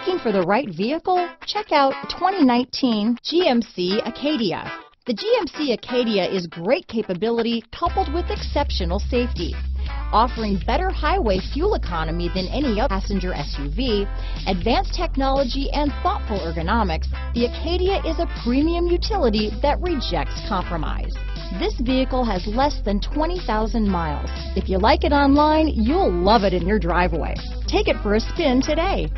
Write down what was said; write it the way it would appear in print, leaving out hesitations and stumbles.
Looking for the right vehicle? Check out 2019 GMC Acadia. The GMC Acadia is great capability coupled with exceptional safety. Offering better highway fuel economy than any other passenger SUV, advanced technology and thoughtful ergonomics, the Acadia is a premium utility that rejects compromise. This vehicle has less than 20,000 miles. If you like it online, you'll love it in your driveway. Take it for a spin today.